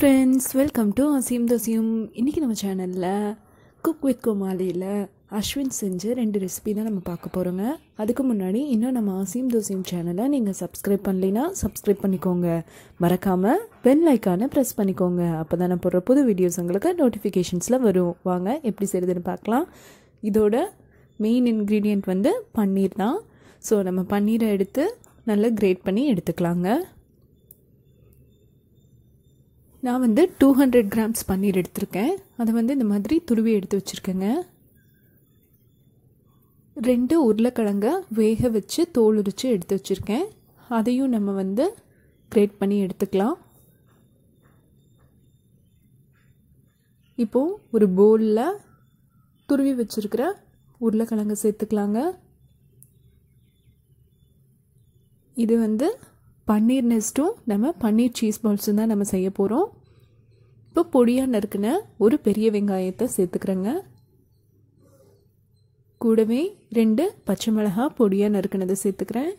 friends, welcome to Aasaium dhosaium. इनकी नम्बर channel ला Cooku with comali ला Ashwin सेंजर एंड रेसिपी ना नम्बर पाक पोरोंगा. अधिको मुन्नाडी इन्हों नम्बर Aasaium dhosaium चैनल ला निंगा सब्सक्राइब पन्ने ना सब्सक्राइब पन्नी कोंगा. मरकामा बेल आइकन प्रेस पन्नी कोंगा. अपदाना पोरो पुदु वीडियोस अंगल का नोटिफिकेशन्स ला वरु वांगा. एप्पडी सेरिदन पाकला. इधोड़ा मेन इंग्रेडिएंट वंदे पनीर ना. सो नम्बर पनीर एडिते नल्ला ग्रेट पन्नी एडिते क्लांगा. ना वो 200 ग्राम्स पनीर எடுத்துர்க்கேன் அது வந்து இந்த மாதிரி துருவி எடுத்து வச்சிருக்கேங்க ரெண்டு உருளைக்கிழங்க வேக வச்சு தோல் உரிச்சு எடுத்து வச்சிருக்கேன் அதையும் நம்ம வந்து கிரேட் பண்ணி எடுத்துக்கலாம் இப்போ ஒரு பவுல்ல துருவி வச்சிருக்கிற உருளைக்கிழங்க சேர்த்துக்கலாங்க இது வந்து पनीर नेस्टू नम्म पनीर चीज़ बॉल्स ना नम्म सेय्य पोरोम इप्पो पोडिया नरुक्कन ओरु पेरिय वेंगायत्तै सेर्त्तुक्करेंग कूडवे रेंडु पच्चै मिलगा पोडिया नरुक्कनदै सेर्त्तुक्करेन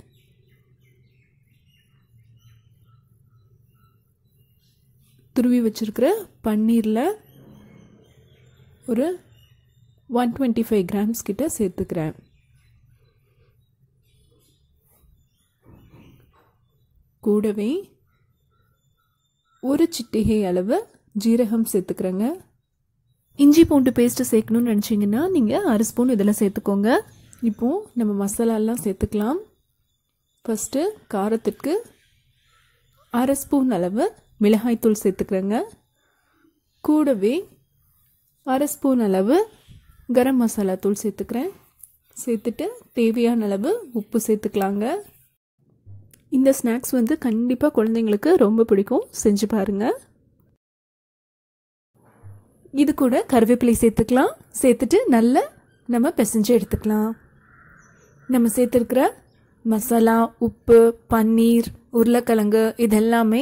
तुरुवी वच्चिरुक्किற पनीरल ओरु 125 ग्राम्स किट्ट सेर्त्तुक्करेन கூடவே ஒரு சிட்டிகை அளவு ஜீரகம் சேர்த்துக்கறங்க இஞ்சி பூண்டு பேஸ்ட் சேர்க்கணும்னு நினைச்சீங்கன்னா நீங்க 1 ஸ்பூன் இதெல்லாம் சேர்த்துக்கோங்க இப்போ நம்ம மசாலா எல்லாம் சேர்த்துக்கலாம் ஃபர்ஸ்ட் காரத்துக்கு 1/2 ஸ்பூன் அளவு மிளகாய் தூள் சேர்த்துக்கறங்க கூடவே 1/2 ஸ்பூன் அளவு गरम மசாலா தூள் சேர்த்துக்கறேன் சேர்த்துட்டு தேவையான அளவு உப்பு சேர்த்துக்கலாங்க இந்த ஸ்நாக்ஸ் வந்து கண்டிப்பா குழந்தைகளுக்கு ரொம்ப பிடிக்கும் செஞ்சு பாருங்க இது கூட கறிவேப்பிலை சேர்த்துக்கலாம் சேர்த்துட்டு நல்லா நம்ம பிசைஞ்சு எடுத்துக்கலாம் நம்ம சேர்த்திருக்கிற மசாலா உப்பு பன்னீர் உருளைக்கிழங்கு இதெல்லாம்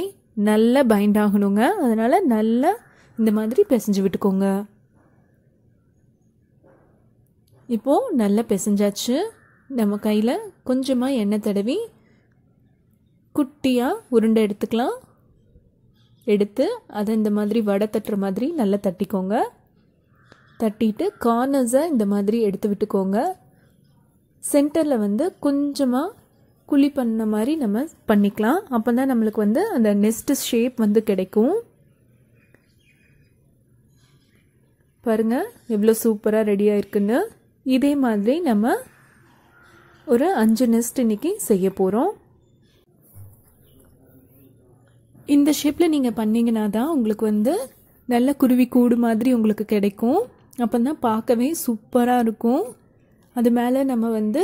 நல்லா பைண்ட் ஆகணும்ங்க அதனால நல்லா இந்த மாதிரி பிசைஞ்சு விட்டுக்கோங்க இப்போ நல்லா பிசைஞ்சாச்சு நம்ம கையில கொஞ்சமா எண்ணெய் தடவி குட்டியா உருண்டை எடுத்துக்கலாம் எடுத்து அத இந்த மாதிரி வடை தட்டற மாதிரி நல்லா தட்டிக்கோங்க தட்டிட்டு கார்னர்ஸை இந்த மாதிரி எடுத்து விட்டுக்கோங்க சென்டர்ல வந்து கொஞ்சமா குழி பண்ண மாதிரி நம்ம பண்ணிக்கலாம் அப்பதான் நமக்கு வந்து அந்த நெஸ்ட் ஷேப் வந்து கிடைக்கும் பாருங்க எவ்வளவு சூப்பரா ரெடியா இருக்குன்னு இதே மாதிரி நம்ம ஒரு 5 நெஸ்ட் இன்னைக்கு செய்ய போறோம் இந்த ஷேப்ல நீங்க பண்ணீங்கனா தான் உங்களுக்கு வந்து நல்ல குருவி கூடு மாதிரி உங்களுக்கு கிடைக்கும் அப்பதான் பார்க்கவே சூப்பரா இருக்கும் அது மேல நம்ம வந்து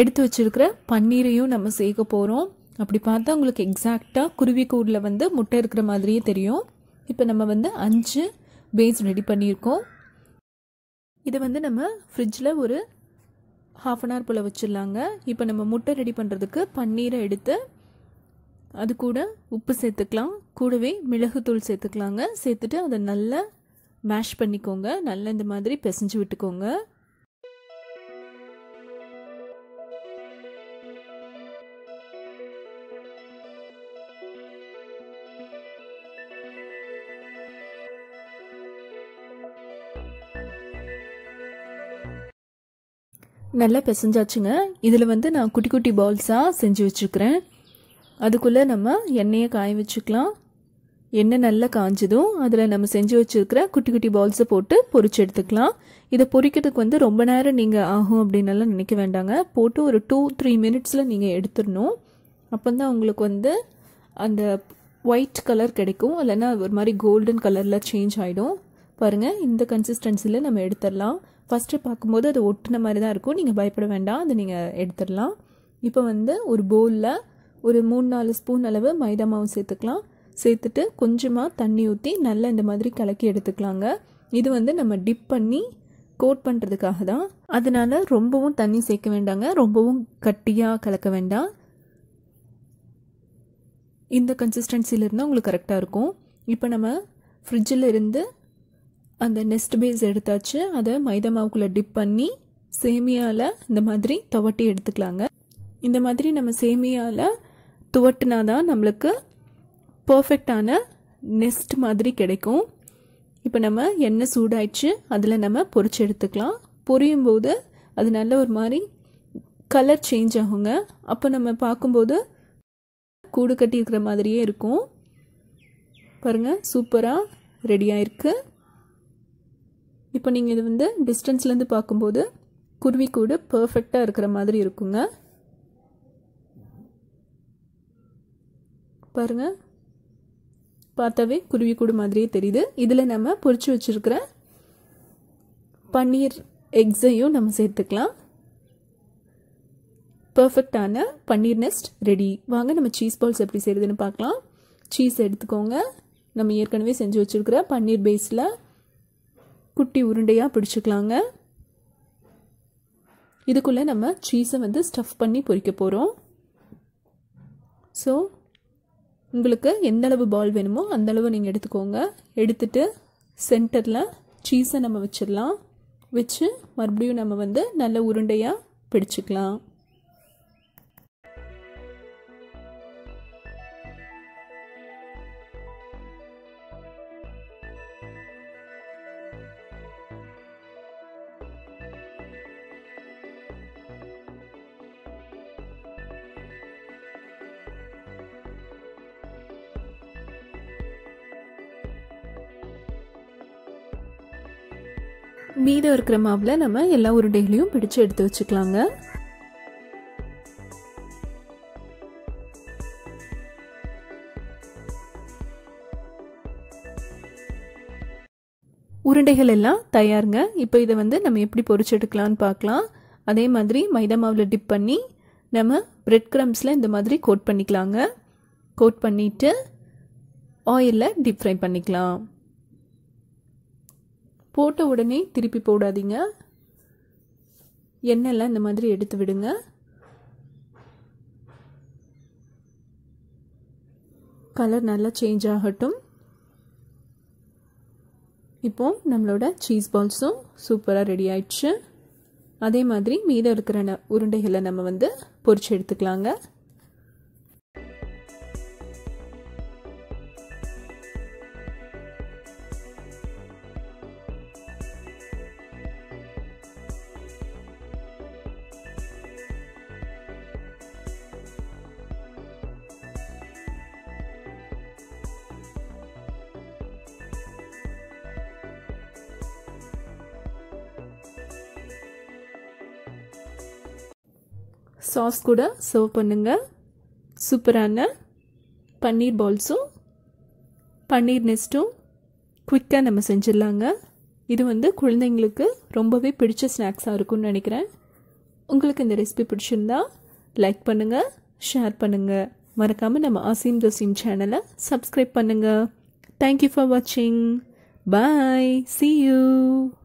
எடுத்து வச்சிருக்கிற பன்னீரையும் நம்ம சேக்க போறோம் அப்படி பார்த்தா உங்களுக்கு எக்ஸாக்ட்டா குருவி கூடுல வந்து முட்டை இருக்கிற மாதிரியே தெரியும் இப்போ நம்ம வந்து 5 பேஸ் ரெடி பண்ணியிருக்கோம் இது வந்து நம்ம ஃப்ரிட்ஜ்ல ஒரு 1/2 hour போல வச்சிரலாங்க இப்போ நம்ம முட்டை ரெடி பண்றதுக்கு பன்னீரை எடுத்து அது கூட உப்பு சேர்த்துக்கலாம் கூடவே மிளகு தூள் சேர்த்துக்கலாங்க சேர்த்துட்டு அத நல்லா மேஷ் பண்ணிக்கோங்க நல்லா இந்த மாதிரி பிசைஞ்சு விட்டுக்கோங்க நல்லா பிசைஞ்சாச்சுங்க இதுல வந்து நான் குட்டி குட்டி பால்ஸா செஞ்சு வச்சிருக்கேன் அதுக்குள்ள நம்ம எண்ணெயை காய வச்சுக்கலாம் எண்ணெய் நல்லா காஞ்சதும் அதுல நம்ம செஞ்சு வச்சிருக்கிற குட்டி குட்டி பால்ஸ் போட்டு பொரிச்சு எடுத்துக்கலாம் இத பொரிக்கிறதுக்கு வந்து ரொம்ப நேரம் நீங்க ஆகும் அப்படினால நினைக்க வேண்டாங்க போட்டு ஒரு 2-3 மினிட்ஸ்ல நீங்க எடுத்துறணும் அப்பதான் உங்களுக்கு வந்து அந்த white கலர் கிடைக்கும் இல்லனா ஒரு மாதிரி golden கலர்ல சேஞ்ச் ஆயிடும் பாருங்க இந்த கன்சிஸ்டன்சில நம்ம எடுத்துறலாம் ஃபர்ஸ்ட் பாக்கும்போது அது ஒட்டுன மாதிரி தான் இருக்கும் நீங்க பயப்பட வேண்டாம் அது நீங்க எடுத்துறலாம் இப்போ வந்து ஒரு பவுல்ல ஒரு 3-4 ஸ்பூன் அளவு மைதா மாவு சேர்த்துக்கலாம் சேர்த்துட்டு கொஞ்சமா தண்ணி ஊத்தி நல்லா இந்த மாதிரி கலக்கி எடுத்துக்கலாங்க இது வந்து நம்ம டிப் பண்ணி கோட் பண்றதுக்காக தான் அதனால ரொம்பவும் தண்ணி சேர்க்க வேண்டாங்க ரொம்பவும் கட்டியா கலக்க வேண்டாம் இந்த கன்சிஸ்டன்சில இருந்தா உங்களுக்கு கரெக்ட்டா இருக்கும் இப்போ நம்ம ஃப்ரிட்ஜ்ல இருந்து அந்த நெஸ்ட் பேஸ் எடுத்தாச்சு அத மைதா மாவுக்குள்ள டிப் பண்ணி சேமியால இந்த மாதிரி தவட்டி எடுத்துக்கலாங்க இந்த மாதிரி நம்ம சேமியால துவட்டனாதான் நமக்கு பெர்ஃபெக்ட்டான nest மாதிரி கிடைக்கும். இப்போ நம்ம எண்ணெய் சூடாயிச்சு அதில் நம்ம பொரிச்சு எடுத்துக்கலாம். பொரியும் போது அது நல்ல ஒரு மாதிரி கலர் சேஞ்ச் ஆகுங்க. அப்போ நம்ம பார்க்கும்போது கூடு கட்டி இருக்கிற மாதிரியே இருக்கும். பாருங்கள் சூப்பராக ரெடியாக இருக்குது. இப்போ நீங்கள் இது வந்து டிஸ்டன்ஸ்லேருந்து பார்க்கும்போது குருவி கூடு பர்ஃபெக்டாக இருக்கிற மாதிரி இருக்குங்க. பாருங்கள் பார்த்தாவே குருவி கூடு மாதிரியே தெரியுது. இதில் நம்ம பொரிச்சு வச்சுருக்கிற பன்னீர் எக்ஸையும் நம்ம சேர்த்துக்கலாம். பர்ஃபெக்டான பன்னீர் நெஸ்ட் ரெடி. வாங்க நம்ம சீஸ் பால்ஸ் எப்படி செய்கிறதுன்னு பார்க்கலாம். சீஸ் எடுத்துக்கோங்க. நம்ம ஏற்கனவே செஞ்சு வச்சுருக்கிற பன்னீர் பேஸில் குட்டி உருண்டையாக பிடிச்சிக்கலாங்க. இதுக்குள்ளே நம்ம சீஸை வந்து ஸ்டஃப் பண்ணி பொரிக்க போகிறோம். ஸோ உங்களுக்கு எந்தளவு பால் வேணுமோ அந்தளவு நீங்கள் எடுத்துக்கோங்க. எடுத்துட்டு சென்டரில் சீஸை நம்ம வச்சிடலாம். வச்சு மறுபடியும் நம்ம வந்து நல்ல உருண்டையாக பிடிச்சிக்கலாம். மீதம் இருக்கிற மாவில் நம்ம எல்லா உருண்டைகளையும் பிடிச்சு எடுத்து வச்சுக்கலாங்க. உருண்டைகள் எல்லாம் தயாருங்க. இப்போ இதை வந்து நம்ம எப்படி பொரிச்செடுக்கலான்னு பார்க்கலாம். அதே மாதிரி மைதா மாவில் டிப் பண்ணி நம்ம பிரெட் கிரம்ஸில் இந்த மாதிரி கோட் பண்ணிக்கலாங்க. கோட் பண்ணிவிட்டு ஆயிலில் டீப் ஃப்ரை பண்ணிக்கலாம். போட்ட உடனே திருப்பி போடாதீங்க. எண்ணெயெல்லாம் இந்த மாதிரி எடுத்து விடுங்க. கலர் நல்லா சேஞ்ச் ஆகட்டும். இப்போ நம்மளோட சீஸ் பால்ஸும் சூப்பராக ரெடி ஆயிடுச்சு. அதே மாதிரி மீதம் இருக்கிற உருண்டைகளை நம்ம வந்து பொரிச்சு எடுத்துக்கலாங்க. சாஸ் கூட சர்வ் பண்ணுங்க. சூப்பரான பன்னீர் பால்ஸும் பன்னீர் நெஸ்ட்டும் குவிக்காக நம்ம செஞ்சிடலாங்க. இது வந்து குழந்தைங்களுக்கு ரொம்பவே பிடிச்ச ஸ்நாக்ஸாக இருக்கும்னு நினைக்கிறேன். உங்களுக்கு இந்த ரெசிபி பிடிச்சிருந்தா லைக் பண்ணுங்கள், ஷேர் பண்ணுங்கள். மறக்காமல் நம்ம ஆசையும் தோசையும் சேனலை சப்ஸ்கிரைப் பண்ணுங்கள். தேங்க்யூ ஃபார் வாட்சிங். பாய். See you.